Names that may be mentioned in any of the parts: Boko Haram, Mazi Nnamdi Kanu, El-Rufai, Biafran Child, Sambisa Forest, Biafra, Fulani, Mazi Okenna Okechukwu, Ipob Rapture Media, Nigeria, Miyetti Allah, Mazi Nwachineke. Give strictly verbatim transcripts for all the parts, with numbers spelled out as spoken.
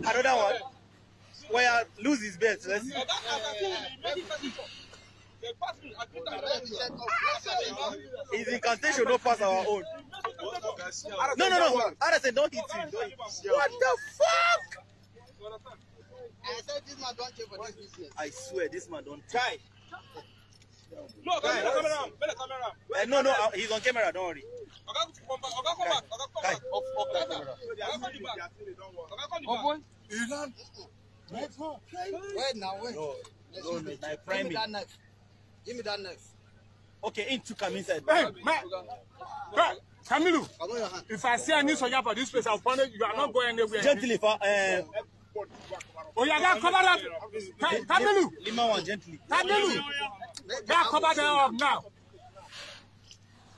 Another one. Where lose his bet. Let's see. His incantation don't pass our own. No, no, no. Anderson, don't hit him. Don't hit him. What the fuck? I said this man don't care for this business. I swear this man don't try. No, guys, no, camera, camera. Uh, no, no, uh, he's on camera, don't worry. Wait now, wait. No, no, my prime. Give me that knife. Give me that knife. Okay, in to come inside. Hey, man. Kamilu, if I see a new soldier for this place, I'll find it. You are not going anywhere. Gently, for, uh, oh, you got cover up. Kamilu. Lima one, gently. Kamilu. Yeah, cover them up now.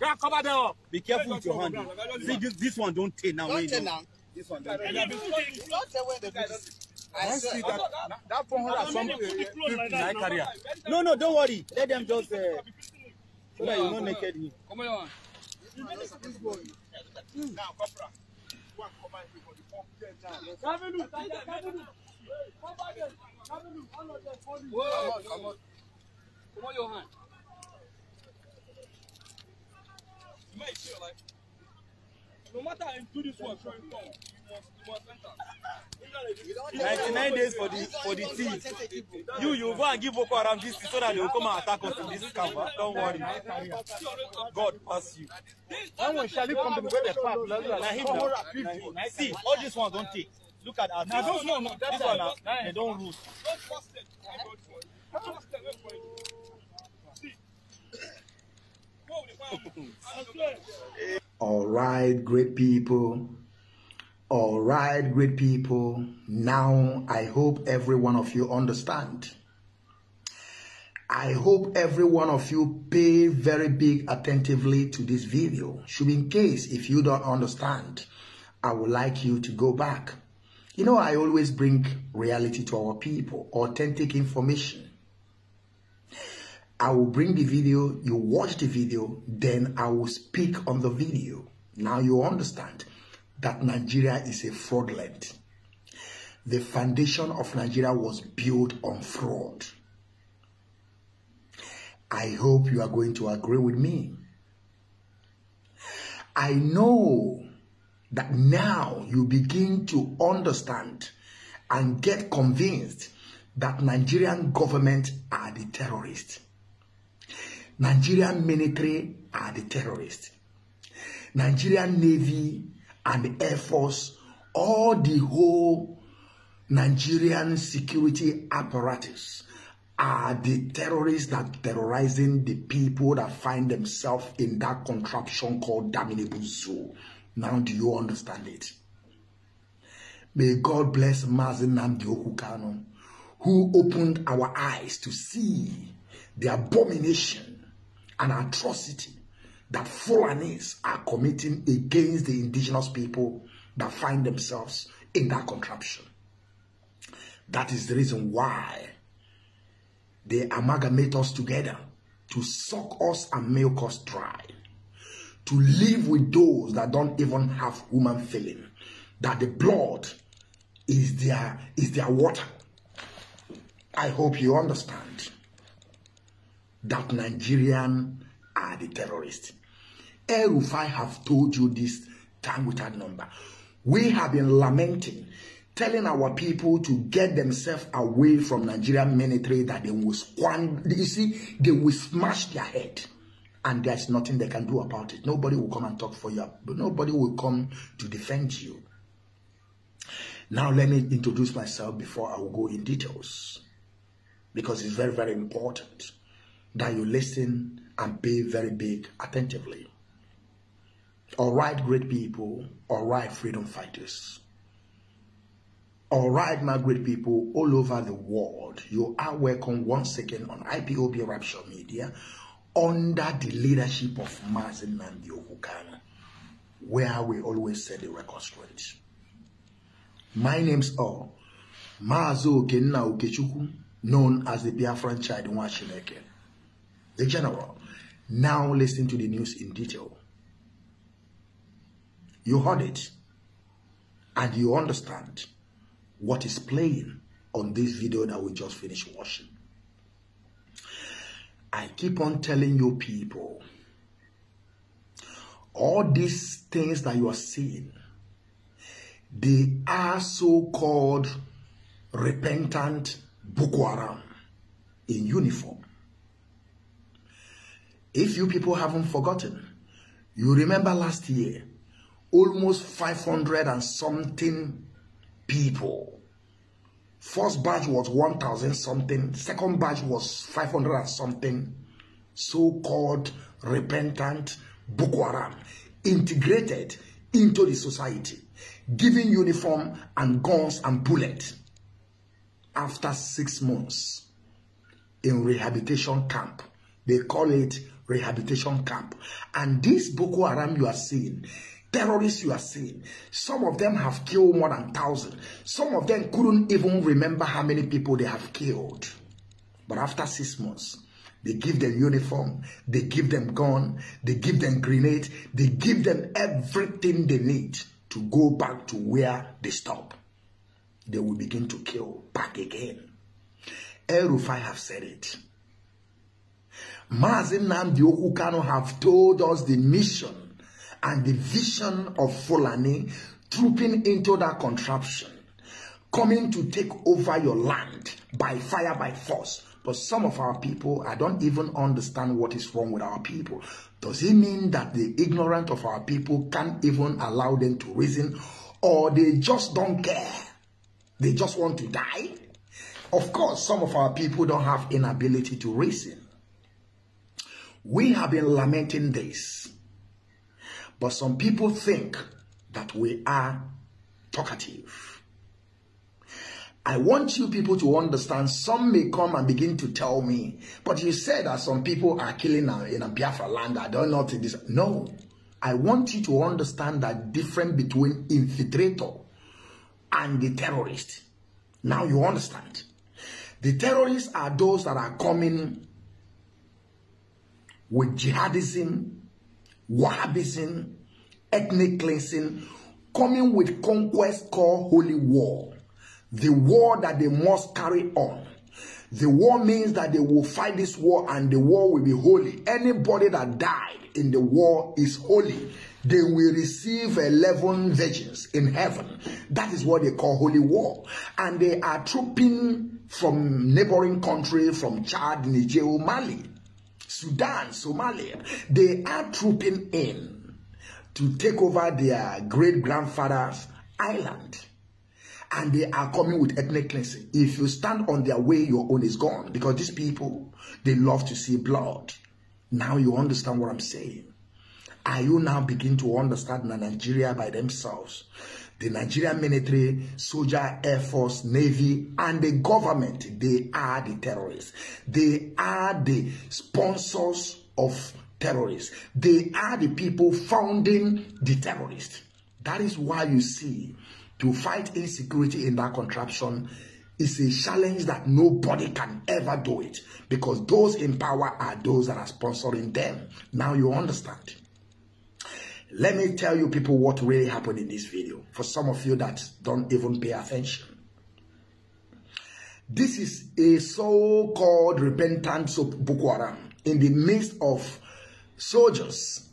Yeah, cover them up. Be careful with your hand. See, this, this one don't tear now. Don't tear now. This one don't tear. Don't tear away the goods. I see that. That four hundred something in my career. No, no, don't worry. Let them just. Uh, so that you don't naked him. Come on. Now, Copra. One command for the pump. Kamilu. Kamilu. Kamilu. All of them for you. Come on. Come on, your hand. You might feel like no matter how you do this work, you must, you must enter. ninety-nine days for the for the team. You you go and give Boko Haram this so that they will come and attack us in this camp. Don't worry. God bless you. When we shall come to the farm, see all these ones don't take. Look at us. Now those ones, this one, they don't lose. All right, great people. All right, great people. Now, I hope every one of you understand. I hope every one of you pay very big attentively to this video. Should in case if you don't understand, I would like you to go back. You know, I always bring reality to our people, authentic information. I will bring the video, you watch the video, then I will speak on the video. Now you understand that Nigeria is a fraudulent. The foundation of Nigeria was built on fraud. I hope you are going to agree with me. I know that now you begin to understand and get convinced that Nigerian government are the terrorists. Nigerian military are the terrorists. Nigerian Navy and the Air Force, all the whole Nigerian security apparatus are the terrorists that are terrorizing the people that find themselves in that contraption called damnable zoo. Now do you understand it? May God bless Mazi Nnamdi Kanu, who opened our eyes to see the abomination an atrocity that Fulanis are committing against the indigenous people that find themselves in that contraption. That is the reason why they amalgamate us together to suck us and milk us dry, to live with those that don't even have human feeling, that the blood is their, is their water. I hope you understand that Nigerian are the terrorists. El-Rufai have told you this time without number. We have been lamenting, telling our people to get themselves away from Nigerian military that they will squander, you see, they will smash their head. And there's nothing they can do about it. Nobody will come and talk for you. But nobody will come to defend you. Now let me introduce myself before I will go in details, because it's very, very important that you listen and pay very big attentively. All right, great people. All right, freedom fighters. All right, my great people all over the world. You are welcome once again on I P O B Rapture Media under the leadership of Mazi Nnamdi Kanu, where we always set the record straight. My name's all Mazi Okenna Okechukwu, known as the Biafran Child Nwachineke, the general. Now listen to the news in detail. You heard it and you understand what is playing on this video that we just finished watching. I keep on telling you people, all these things that you are seeing, they are so-called repentant Boko Haram in uniform. If you people haven't forgotten, you remember last year, almost five hundred and something people. First batch was one thousand something. Second batch was five hundred and something. So-called repentant Boko Haram integrated into the society, giving uniform and guns and bullets. After six months in rehabilitation camp, they call it rehabilitation camp. And this Boko Haram you are seeing, terrorists you are seeing, some of them have killed more than a thousand. Some of them couldn't even remember how many people they have killed. But after six months, they give them uniform, they give them gun, they give them grenade, they give them everything they need to go back to where they stop. They will begin to kill back again. El-Rufai have said it. Mazi Nnamdi Kanu have told us the mission and the vision of Fulani trooping into that contraption, coming to take over your land by fire, by force. But some of our people, I don't even understand what is wrong with our people. Does it mean that the ignorant of our people can't even allow them to reason, or they just don't care? They just want to die? Of course, some of our people don't have inability to reason. We have been lamenting this. But some people think that we are talkative. I want you people to understand, some may come and begin to tell me, but you said that some people are killing in a Biafra land. I don't know this. No. I want you to understand that difference between infiltrator and the terrorists. Now you understand. The terrorists are those that are coming with jihadism, Wahhabism, ethnic cleansing, coming with conquest called holy war. The war that they must carry on. The war means that they will fight this war and the war will be holy. Anybody that died in the war is holy. They will receive eleven virgins in heaven. That is what they call holy war. And they are trooping from neighboring countries, from Chad, Niger, Mali, Sudan, Somalia. They are trooping in to take over their great-grandfather's island. And they are coming with ethnic cleansing. If you stand on their way, your own is gone. Because these people, they love to see blood. Now you understand what I'm saying. Are you now begin to understand Nigeria by themselves? The Nigerian military, soldier, air force, navy, and the government, they are the terrorists. They are the sponsors of terrorists. They are the people founding the terrorists. That is why you see, to fight insecurity in that contraption is a challenge that nobody can ever do it. Because those in power are those that are sponsoring them. Now you understand. Let me tell you people what really happened in this video. For some of you that don't even pay attention. This is a so-called repentant Boko Haram in the midst of soldiers.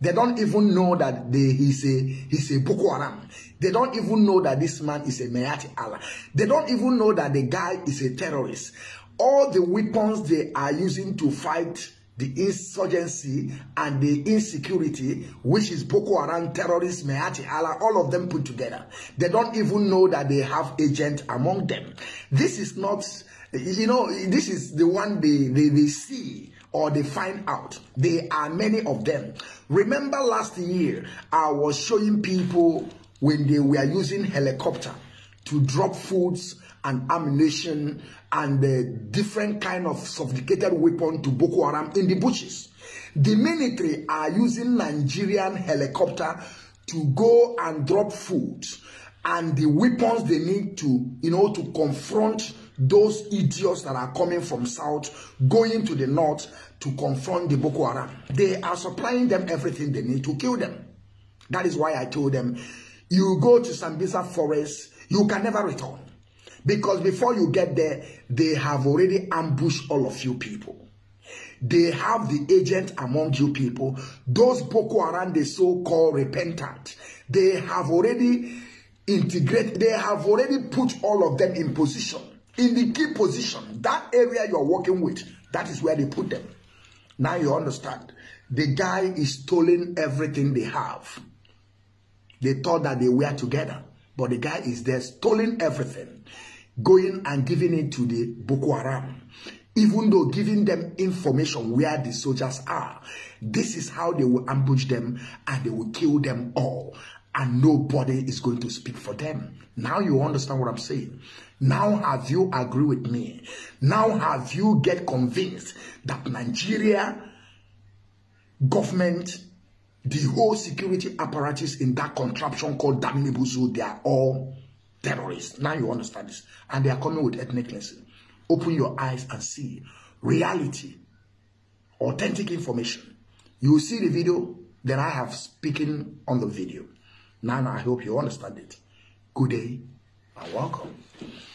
They don't even know that they, he's, a, he's a Boko Haram. They don't even know that this man is a Miyetti Allah. They don't even know that the guy is a terrorist. All the weapons they are using to fight the insurgency and the insecurity, which is Boko Haram, terrorists, Miyetti Allah, all of them put together. They don't even know that they have agents among them. This is not, you know, this is the one they, they, they see or they find out. There are many of them. Remember last year, I was showing people when they were using helicopter to drop foods and ammunition and the different kind of sophisticated weapon to Boko Haram in the bushes. The military are using Nigerian helicopter to go and drop food and the weapons they need to, you know, to confront those idiots that are coming from south, going to the north to confront the Boko Haram. They are supplying them everything they need to kill them. That is why I told them, you go to Sambisa Forest, you can never return. Because before you get there, they have already ambushed all of you people. They have the agent among you people. Those Boko Haram, the so-called repentant, they have already integrated, they have already put all of them in position, in the key position. That area you're working with, that is where they put them. Now you understand. The guy is stealing everything they have. They thought that they were together, but the guy is there stealing everything, going and giving it to the Boko Haram, even though giving them information where the soldiers are. This is how they will ambush them, and they will kill them all, and nobody is going to speak for them. Now you understand what I'm saying. Now have you agree with me? Now have you get convinced that Nigeria government, the whole security apparatus in that contraption called damnable zoo, they are all terrorists. Now you understand this. And they are coming with ethnic cleansing. Open your eyes and see reality, authentic information. You see the video that I have speaking on the video. Now, now I hope you understand it. Good day and welcome.